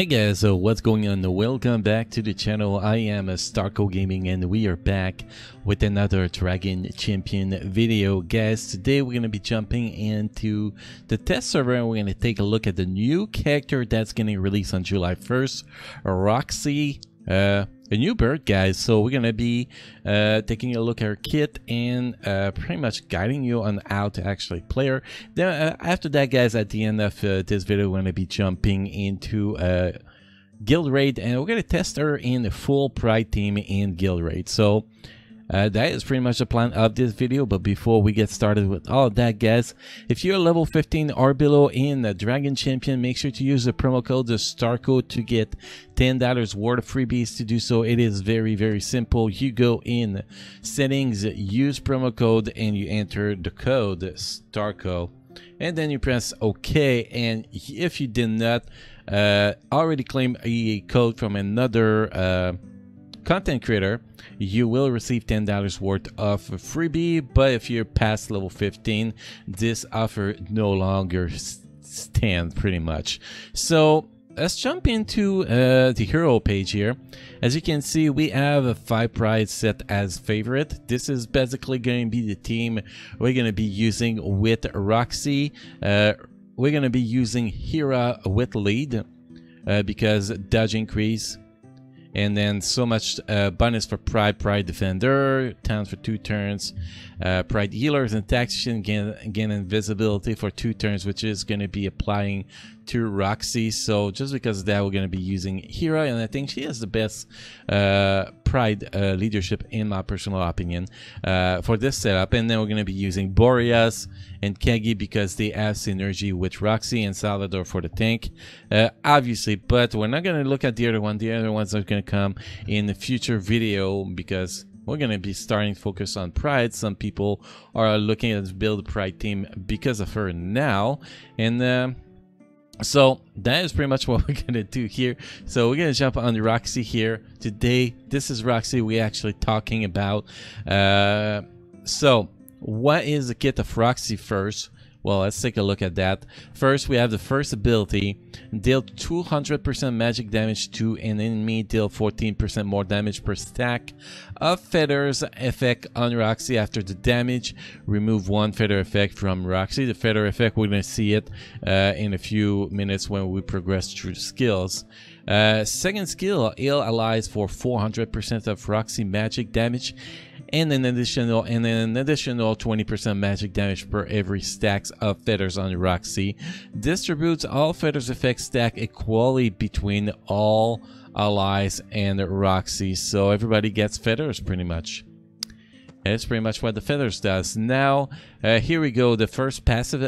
Hey guys, so what's going on? Welcome back to the channel. I am Starko Gaming and we are back with another Dragon Champion video. Guys, today we're going to be jumping into the test server and we're going to take a look at the new character that's getting released on July 1st, Roxy, a new bird, guys. So we're going to be taking a look at her kit and pretty much guiding you on how to actually play her. Then after that, guys, at the end of this video, we're going to be jumping into guild raid and we're going to test her in the full pride team in guild raid. So that is pretty much the plan of this video. But before we get started with all of that, guys, if you're level 15 or below in the Dragon Champion, make sure to use the promo code the STARKO to get $10 worth of freebies. To do so, it is very simple. You go in settings, use promo code, and you enter the code STARKO, and then you press OK. And if you did not already claim a code from another content creator, you will receive $10 worth of freebie. But if you're past level 15, this offer no longer stands pretty much. So let's jump into the hero page here. As you can see, we have a 5 prize set as favorite. This is basically going to be the team we're going to be using with Roxy. We're going to be using Hera with lead because dodge increase. And then so much bonus for Pride Defender, towns for 2 turns, Pride Healers and Tactician gain invisibility for 2 turns, which is going to be applying to Roxy. So just because of that, we're going to be using Hera, and I think she has the best Pride leadership in my personal opinion for this setup. And then we're going to be using Boreas and Keggy because they have synergy with Roxy, and Salvador for the tank, obviously. But we're not going to look at the other one. The other ones are going to come in the future video because we're going to be starting to focus on Pride. Some people are looking at build a Pride team because of her now, and so that is pretty much what we're gonna do here. So we're gonna jump on Roxy here today. This is Roxy we're actually talking about. So what is the kit of Roxy first? Well, let's take a look at that. First, we have the first ability. Deal 200% magic damage to an enemy. Deal 14% more damage per stack of feathers effect on Roxy after the damage. Remove 1 feather effect from Roxy. The feather effect, we're going to see it in a few minutes when we progress through the skills. Second skill, heal allies for 400% of Roxy magic damage, and an additional 20% magic damage per every stacks of feathers on Roxy. Distributes all feathers effect stack equally between all allies and Roxy, so everybody gets feathers pretty much. That's pretty much what the feathers does. Now here we go, the first passive.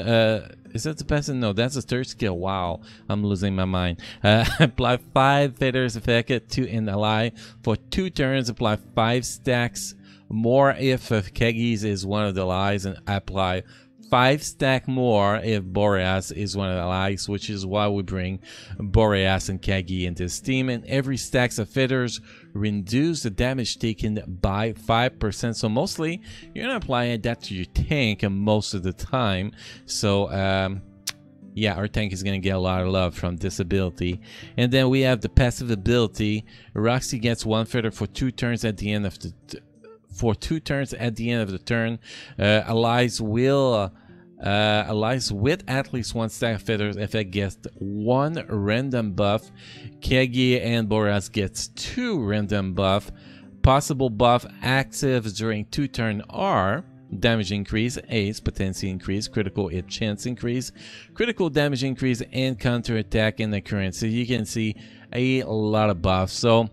Is that the passive? No, that's the third skill. Wow, I'm losing my mind. Apply 5 feathers effect to an ally for 2 turns. Apply 5 stacks more if Keggy's is one of the allies, and apply 5 stack more if Boreas is one of the allies, which is why we bring Boreas and Keggy in this team. And every stacks of feathers reduce the damage taken by 5%. So mostly you're gonna apply that to your tank most of the time. So yeah, our tank is gonna get a lot of love from this ability. And then we have the passive ability. Roxy gets 1 feather for 2 turns at the end of the turn. Allies will allies with at least 1 stack of feathers effect gets 1 random buff. Keggy and Boreas gets 2 random buff. Possible buff active during 2 turn are damage increase, ace, potency increase, critical hit chance increase, critical damage increase, and counter attack and occurrence. So you can see a lot of buffs. So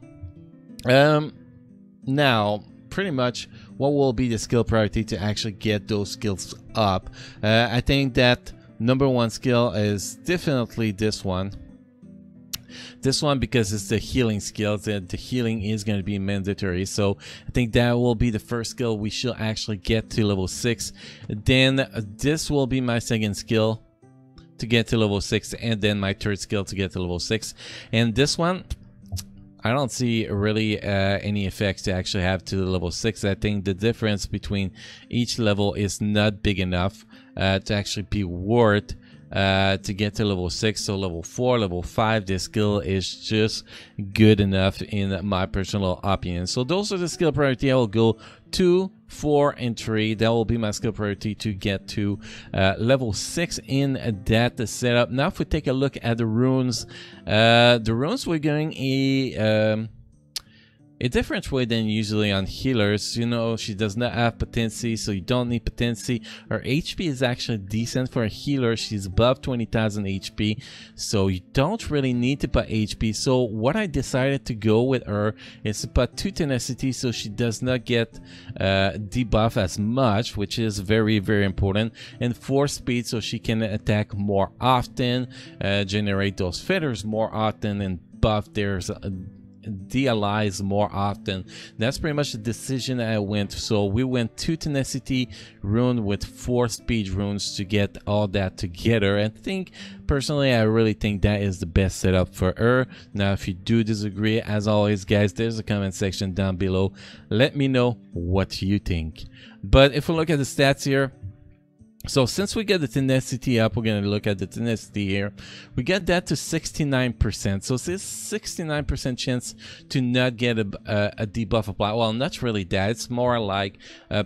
now pretty much what will be the skill priority to actually get those skills up. I think that #1 skill is definitely this one because it's the healing skill, and the healing is going to be mandatory. So I think that will be the first skill we should actually get to level 6. Then this will be my second skill to get to level 6, and then my third skill to get to level 6. And this one, I don't see really any effects to actually have to level 6. I think the difference between each level is not big enough to actually be worth to get to level 6, so level 4, level 5, this skill is just good enough in my personal opinion. So those are the skill priority. I will go 2, 4, and 3. That will be my skill priority to get to level 6 in that setup. Now if we take a look at the runes we're going a different way than usually on healers. You know, she does not have potency, so you don't need potency. Her HP is actually decent for a healer. She's above 20,000 HP, so you don't really need to put HP. So what I decided to go with her is to put 2 tenacity, so she does not get debuff as much, which is very, very important, and 4 speed, so she can attack more often, generate those feathers more often, and buff there's DLIs more often. That's pretty much the decision I went. So we went 2 tenacity rune with 4 speed runes to get all that together. I think personally, I really think that is the best setup for her. Now if you do disagree, as always guys, there's a comment section down below. Let me know what you think. But if we look at the stats here, so since we get the tenacity up, we're going to look at the tenacity here. We get that to 69%. So it's a 69% chance to not get a debuff applied. Well, not really that. It's more like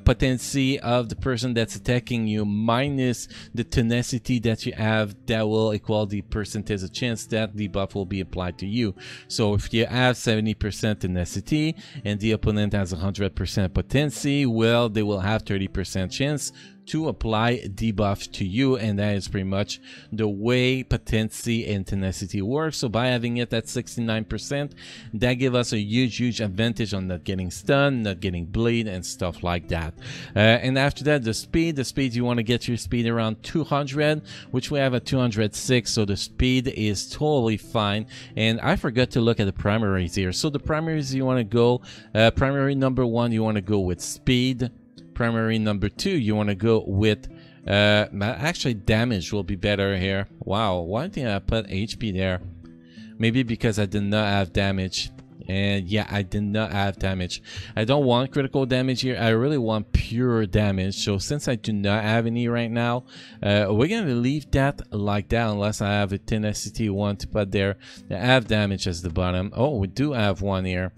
potency of the person that's attacking you minus the tenacity that you have. That will equal the percentage of chance that debuff will be applied to you. So if you have 70% tenacity and the opponent has 100% potency, well, they will have 30% chance to apply debuff to you, and that is pretty much the way potency and tenacity work. So by having it at 69%, that gives us a huge advantage on not getting stunned, not getting bleed, and stuff like that. And after that, the speed, you want to get your speed around 200, which we have at 206, so the speed is totally fine. And I forgot to look at the primaries here. So the primaries, you want to go primary number 1, you want to go with speed. Primary number 2, you want to go with actually damage will be better here. Wow, why did I put HP there? Maybe because I did not have damage. And yeah, I did not have damage. I don't want critical damage here. I really want pure damage. So since I do not have any right now, we're going to leave that like that unless I have a tenacity one to put there. I have damage as the bottom. Oh, we do have one here.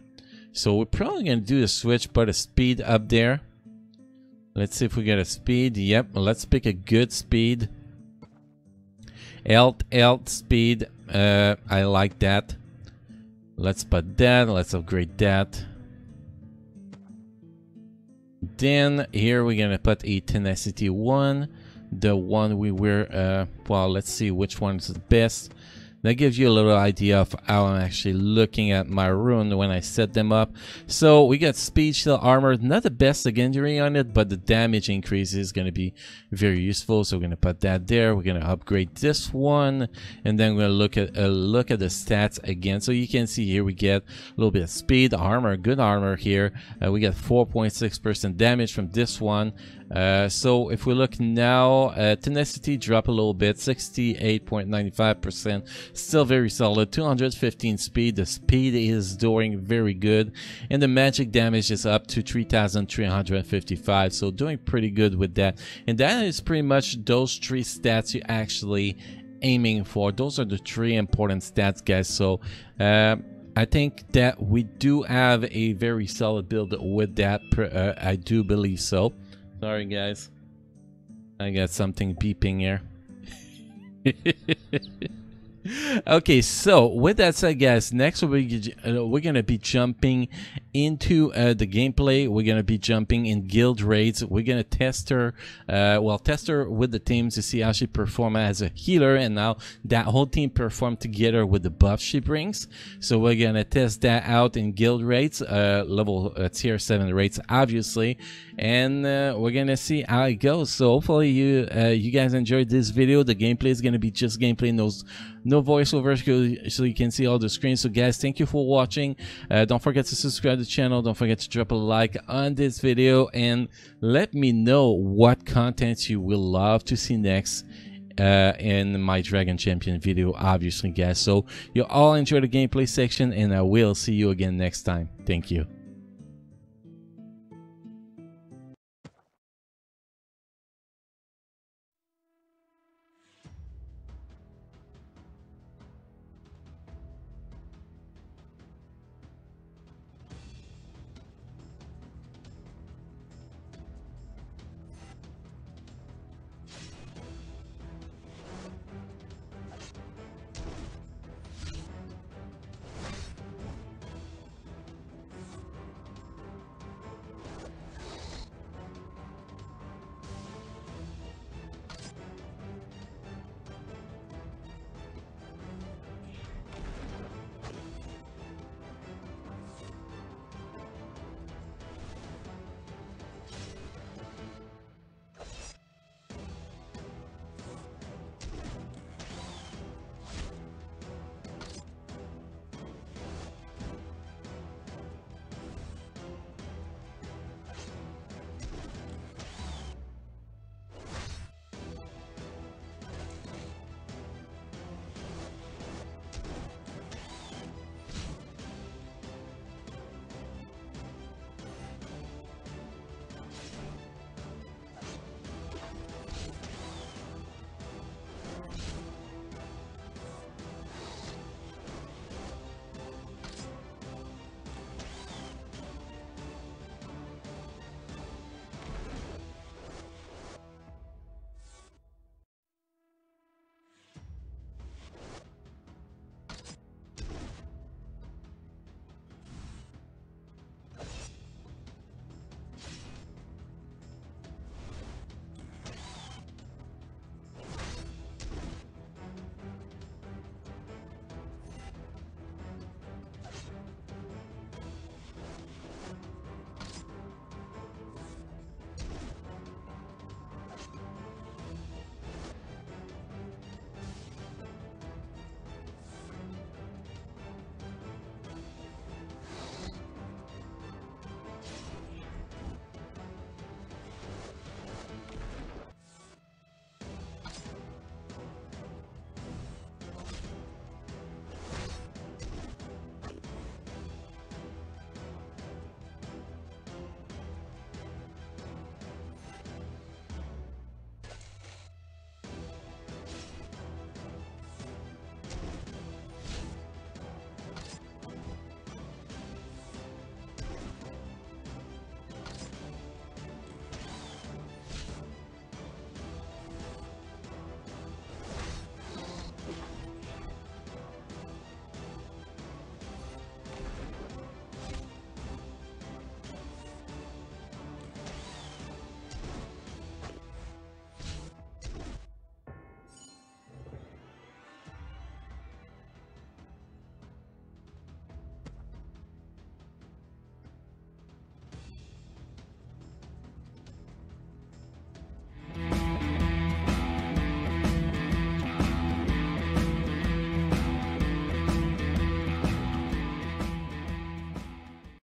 So we're probably going to do the switch, put a speed up there. Let's see if we get a speed. Yep, let's pick a good speed. Health speed. I like that. Let's put that. Let's upgrade that. Then here we're gonna put a tenacity one. The one we were. Well, let's see which one's the best. That gives you a little idea of how I'm actually looking at my rune when I set them up. So we got speed, shield, armor, not the best secondary on it, but the damage increase is going to be very useful. So we're going to put that there. We're going to upgrade this one, and then we're going to look at the stats again. So you can see here we get a little bit of speed, armor, good armor here. We got 4.6% damage from this one. So if we look now, tenacity drop a little bit, 68.95%, still very solid. 215 speed, the speed is doing very good, and the magic damage is up to 3,355, so doing pretty good with that. And that is pretty much those 3 stats you actually aiming for. Those are the 3 important stats, guys. So I think that we do have a very solid build with that. I do believe so. Sorry guys, I got something beeping here. Okay, so with that said guys, next we're gonna be jumping into the gameplay. We're gonna be jumping in guild raids. We're gonna test her with the teams to see how she perform as a healer, and now that whole team perform together with the buff she brings. So we're gonna test that out in guild raids, level tier 7 raids obviously, and we're gonna see how it goes. So hopefully you guys enjoyed this video. The gameplay is gonna be just gameplay, no voiceovers, so you can see all the screens. So guys, thank you for watching. Don't forget to subscribe to the channel. Don't forget to drop a like on this video, and let me know what content you will love to see next in my Dragon Champion video, obviously guys. So you all enjoy the gameplay section, and I will see you again next time. Thank you.